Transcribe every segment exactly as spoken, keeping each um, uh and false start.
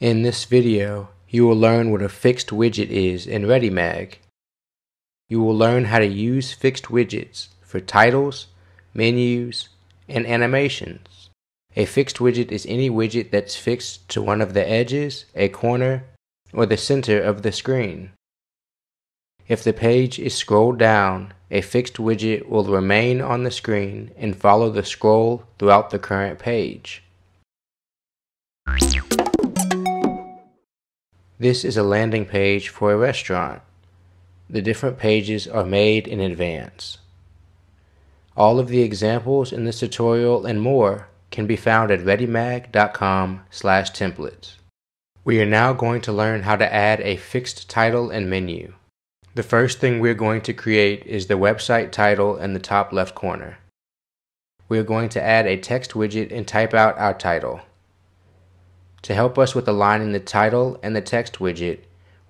In this video, you will learn what a fixed widget is in Readymag. You will learn how to use fixed widgets for titles, menus, and animations. A fixed widget is any widget that's fixed to one of the edges, a corner, or the center of the screen. If the page is scrolled down, a fixed widget will remain on the screen and follow the scroll throughout the current page. This is a landing page for a restaurant. The different pages are made in advance. All of the examples in this tutorial and more can be found at readymag dot com slash templates. We are now going to learn how to add a fixed title and menu. The first thing we're going to create is the website title in the top left corner. We're going to add a text widget and type out our title. To help us with aligning the title and the text widget,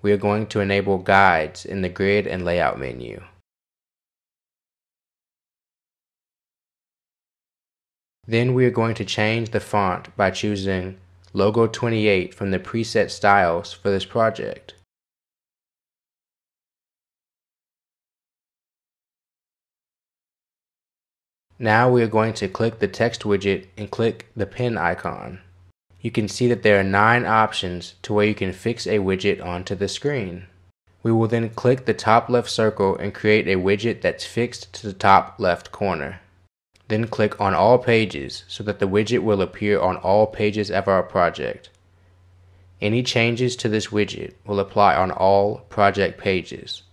we are going to enable guides in the grid and layout menu. Then we are going to change the font by choosing Logo twenty-eight from the preset styles for this project. Now we are going to click the text widget and click the pen icon. You can see that there are nine options to where you can fix a widget onto the screen. We will then click the top left circle and create a widget that's fixed to the top left corner. Then click on all pages so that the widget will appear on all pages of our project. Any changes to this widget will apply on all project pages.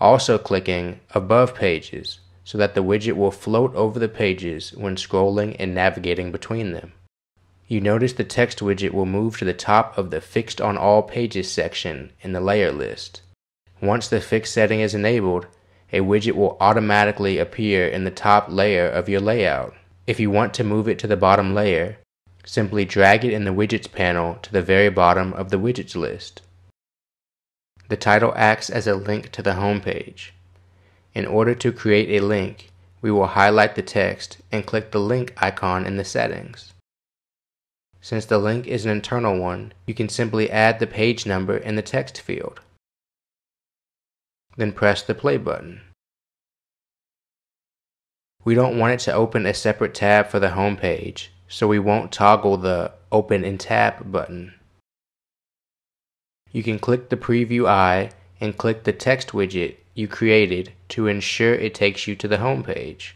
Also clicking above pages so that the widget will float over the pages when scrolling and navigating between them. You notice the text widget will move to the top of the Fixed on All Pages section in the layer list. Once the fix setting is enabled, a widget will automatically appear in the top layer of your layout. If you want to move it to the bottom layer, simply drag it in the widgets panel to the very bottom of the widgets list. The title acts as a link to the home page. In order to create a link, we will highlight the text and click the link icon in the settings. Since the link is an internal one, you can simply add the page number in the text field. Then press the play button. We don't want it to open a separate tab for the home page, so we won't toggle the Open in Tab button. You can click the preview eye and click the text widget you created to ensure it takes you to the home page.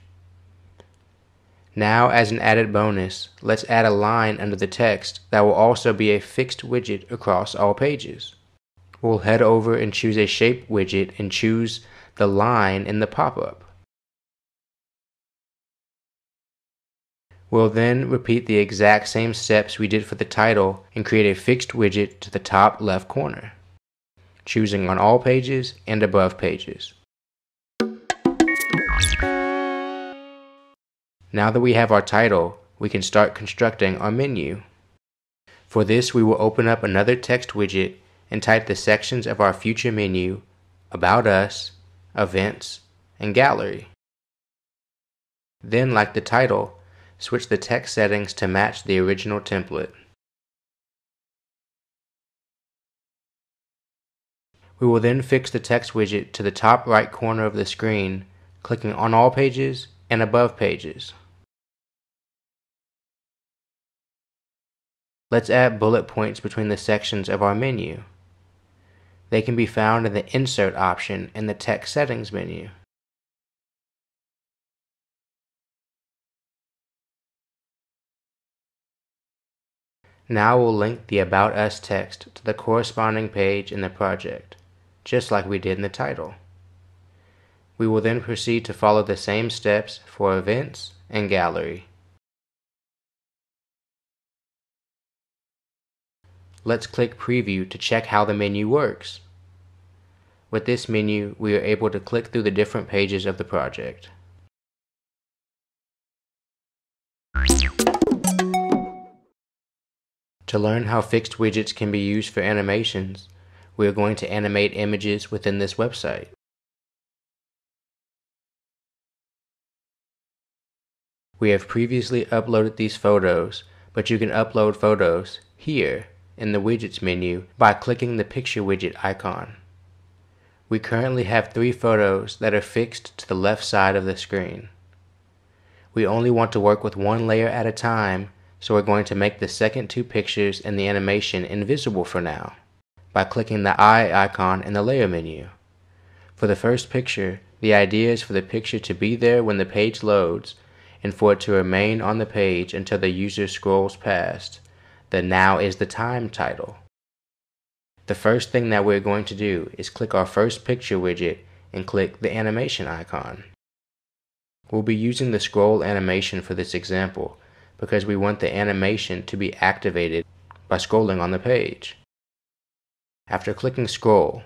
Now, as an added bonus, let's add a line under the text that will also be a fixed widget across all pages. We'll head over and choose a shape widget and choose the line in the pop-up. We'll then repeat the exact same steps we did for the title and create a fixed widget to the top left corner, choosing on all pages and above pages. Now that we have our title, we can start constructing our menu. For this, we will open up another text widget and type the sections of our future menu, About Us, Events, and Gallery. Then, like the title, switch the text settings to match the original template. We will then fix the text widget to the top right corner of the screen, clicking on all pages and above pages. Let's add bullet points between the sections of our menu. They can be found in the Insert option in the Text Settings menu. Now we'll link the About Us text to the corresponding page in the project, just like we did in the title. We will then proceed to follow the same steps for Events and Gallery. Let's click Preview to check how the menu works. With this menu, we are able to click through the different pages of the project. To learn how fixed widgets can be used for animations, we are going to animate images within this website. We have previously uploaded these photos, but you can upload photos here in the widgets menu by clicking the picture widget icon. We currently have three photos that are fixed to the left side of the screen. We only want to work with one layer at a time, so we're going to make the second two pictures in the animation invisible for now by clicking the eye icon in the layer menu. For the first picture, the idea is for the picture to be there when the page loads and for it to remain on the page until the user scrolls past. The Now is the Time title. The first thing that we're going to do is click our first picture widget and click the animation icon. We'll be using the scroll animation for this example because we want the animation to be activated by scrolling on the page. After clicking scroll,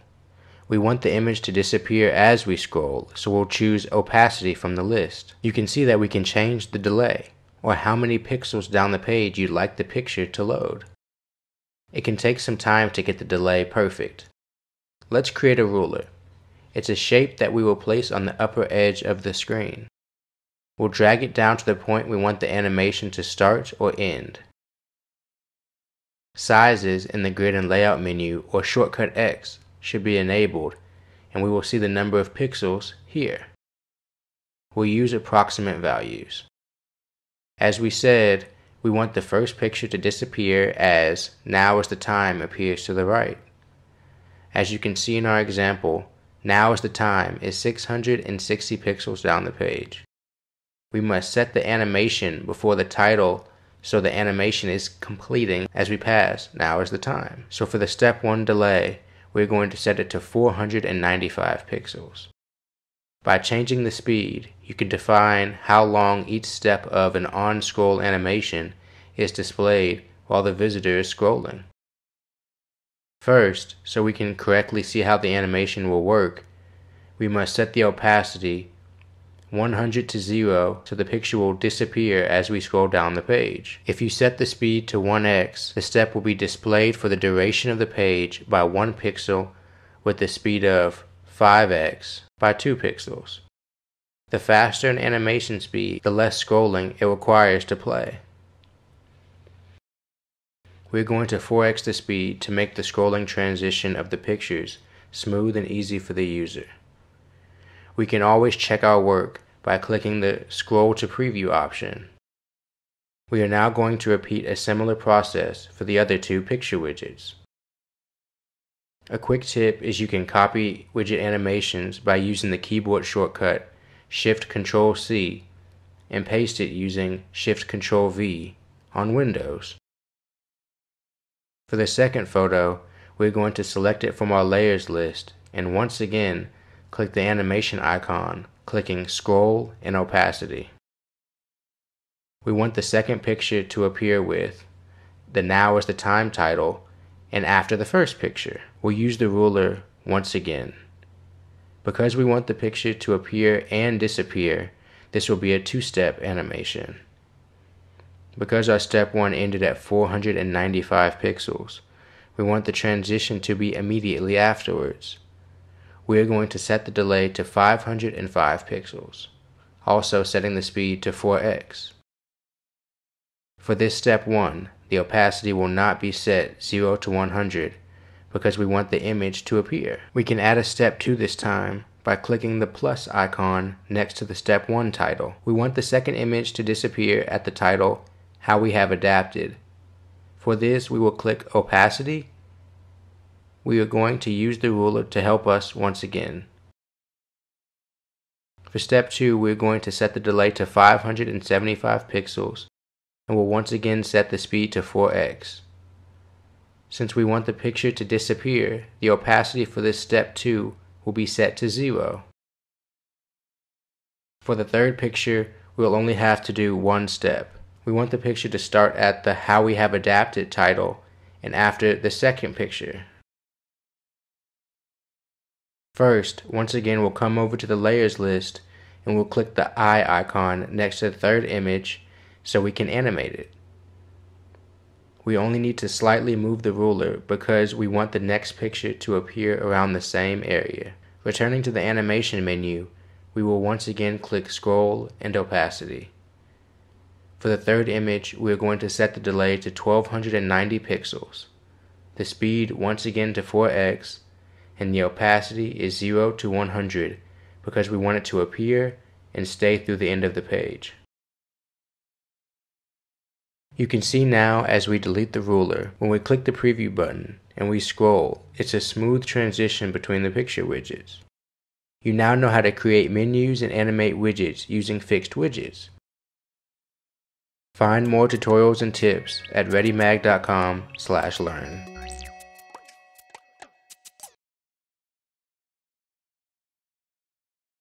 we want the image to disappear as we scroll, so we'll choose opacity from the list. You can see that we can change the delay or how many pixels down the page you'd like the picture to load. It can take some time to get the delay perfect. Let's create a ruler. It's a shape that we will place on the upper edge of the screen. We'll drag it down to the point we want the animation to start or end. Sizes in the grid and layout menu or shortcut X should be enabled, and we will see the number of pixels here. We'll use approximate values. As we said, we want the first picture to disappear as Now is the Time appears to the right. As you can see in our example, Now is the Time is six hundred sixty pixels down the page. We must set the animation before the title so the animation is completing as we pass Now is the Time. So for the step one delay, we're going to set it to four hundred ninety-five pixels. By changing the speed, you can define how long each step of an on-scroll animation is displayed while the visitor is scrolling. First, so we can correctly see how the animation will work, we must set the opacity one hundred to zero so the picture will disappear as we scroll down the page. If you set the speed to one x, the step will be displayed for the duration of the page by one pixel with the speed of five x by two pixels. The faster an animation speed, the less scrolling it requires to play. We're going to four x the speed to make the scrolling transition of the pictures smooth and easy for the user. We can always check our work by clicking the Scroll to Preview option. We are now going to repeat a similar process for the other two picture widgets. A quick tip is you can copy widget animations by using the keyboard shortcut Shift Control C and paste it using Shift Control V on Windows. For the second photo, we're going to select it from our layers list and once again click the animation icon, clicking Scroll and Opacity. We want the second picture to appear with the Now is the Time title and after the first picture. We'll use the ruler once again. Because we want the picture to appear and disappear, this will be a two-step animation. Because our step one ended at four hundred ninety-five pixels, we want the transition to be immediately afterwards. We are going to set the delay to five hundred five pixels, also setting the speed to four x. For this step one, the opacity will not be set zero to one hundred because we want the image to appear. We can add a step two this time by clicking the plus icon next to the step one title. We want the second image to disappear at the title How We Have Adapted. For this, we will click opacity. We are going to use the ruler to help us once again. For step two, we are going to set the delay to five hundred seventy-five pixels. And we'll once again set the speed to four x. Since we want the picture to disappear, the opacity for this step two will be set to zero. For the third picture, we'll only have to do one step. We want the picture to start at the How We Have Adapted title and after the second picture. First, once again, we'll come over to the layers list and we'll click the eye icon next to the third image so we can animate it. We only need to slightly move the ruler because we want the next picture to appear around the same area. Returning to the animation menu, we will once again click Scroll and Opacity. For the third image, we are going to set the delay to twelve ninety pixels. the speed once again to four x, and the opacity is zero to one hundred because we want it to appear and stay through the end of the page. You can see now as we delete the ruler, when we click the preview button and we scroll, it's a smooth transition between the picture widgets. You now know how to create menus and animate widgets using fixed widgets. Find more tutorials and tips at readymag dot com slash learn.